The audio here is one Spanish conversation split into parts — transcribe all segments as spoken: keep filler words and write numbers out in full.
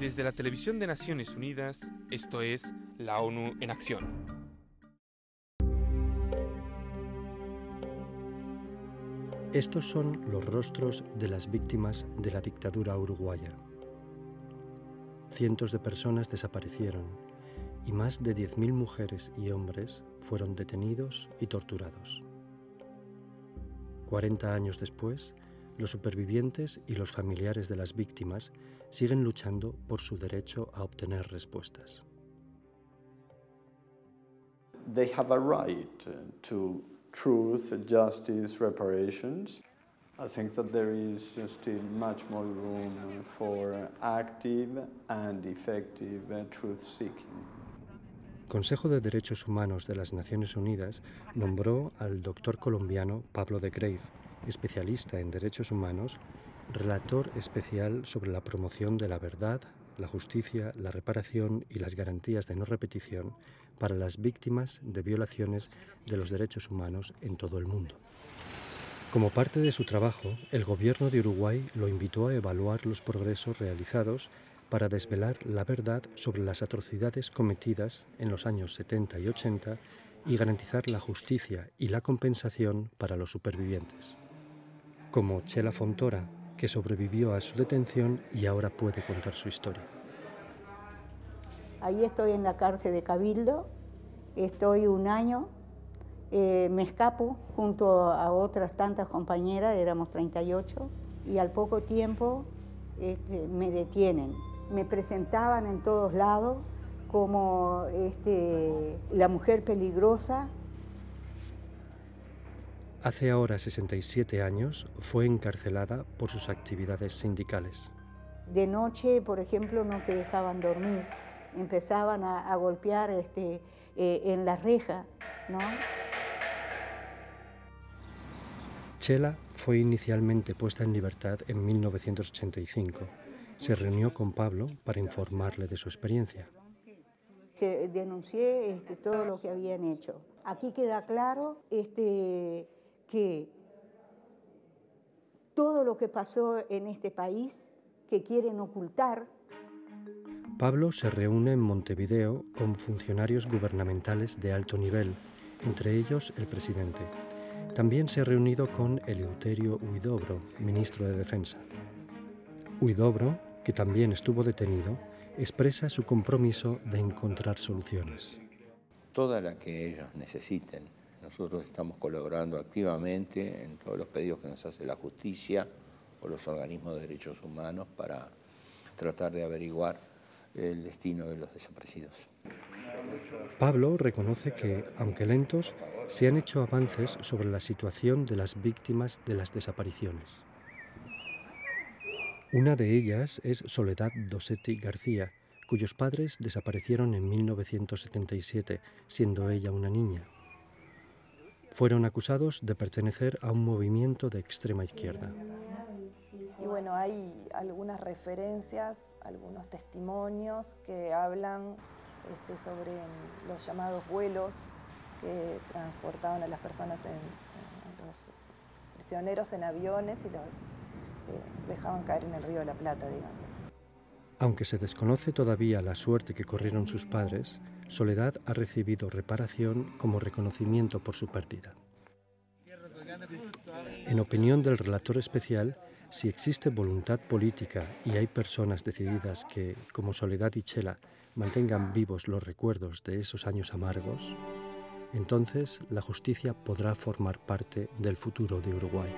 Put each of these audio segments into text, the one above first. Desde la televisión de Naciones Unidas, esto es La ONU en Acción. Estos son los rostros de las víctimas de la dictadura uruguaya. Cientos de personas desaparecieron y más de diez mil mujeres y hombres fueron detenidos y torturados. cuarenta años después, los supervivientes y los familiares de las víctimas siguen luchando por su derecho a obtener respuestas. They have a right to truth, justice, reparations. I think that there is still much more room for active and effective truth-seeking. El Consejo de Derechos Humanos de las Naciones Unidas nombró al doctor colombiano Pablo de Greif, especialista en derechos humanos, relator especial sobre la promoción de la verdad, la justicia, la reparación y las garantías de no repetición para las víctimas de violaciones de los derechos humanos en todo el mundo. Como parte de su trabajo, el gobierno de Uruguay lo invitó a evaluar los progresos realizados para desvelar la verdad sobre las atrocidades cometidas en los años setenta y ochenta y garantizar la justicia y la compensación para los supervivientes. Como Chela Fontora, que sobrevivió a su detención y ahora puede contar su historia. Ahí estoy en la cárcel de Cabildo, estoy un año, eh, me escapo junto a otras tantas compañeras, éramos treinta y ocho, y al poco tiempo este, me detienen. Me presentaban en todos lados como este, la mujer peligrosa. Hace ahora sesenta y siete años fue encarcelada por sus actividades sindicales. De noche, por ejemplo, no te dejaban dormir. Empezaban a, a golpear este, eh, en la reja, ¿no? Chela fue inicialmente puesta en libertad en mil novecientos ochenta y cinco. Se reunió con Pablo para informarle de su experiencia. Se denuncié este, todo lo que habían hecho. Aquí queda claro este, que todo lo que pasó en este país que quieren ocultar. Pablo se reúne en Montevideo con funcionarios gubernamentales de alto nivel, entre ellos el presidente. También se ha reunido con Eleuterio Huidobro, ministro de Defensa. Huidobro, que también estuvo detenido, expresa su compromiso de encontrar soluciones. Toda la que ellos necesiten. Nosotros estamos colaborando activamente en todos los pedidos que nos hace la justicia o los organismos de derechos humanos para tratar de averiguar el destino de los desaparecidos. Pablo reconoce que, aunque lentos, se han hecho avances sobre la situación de las víctimas de las desapariciones. Una de ellas es Soledad Docetti García, cuyos padres desaparecieron en mil novecientos setenta y siete, siendo ella una niña. Fueron acusados de pertenecer a un movimiento de extrema izquierda. Y bueno, hay algunas referencias, algunos testimonios que hablan este, sobre los llamados vuelos que transportaban a las personas, en, en los prisioneros en aviones y los eh, dejaban caer en el río de la Plata, digamos. Aunque se desconoce todavía la suerte que corrieron sus padres, Soledad ha recibido reparación como reconocimiento por su pérdida. En opinión del relator especial, si existe voluntad política y hay personas decididas que, como Soledad y Chela, mantengan vivos los recuerdos de esos años amargos, entonces la justicia podrá formar parte del futuro de Uruguay.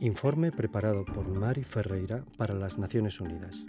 Informe preparado por Mari Ferreira para las Naciones Unidas.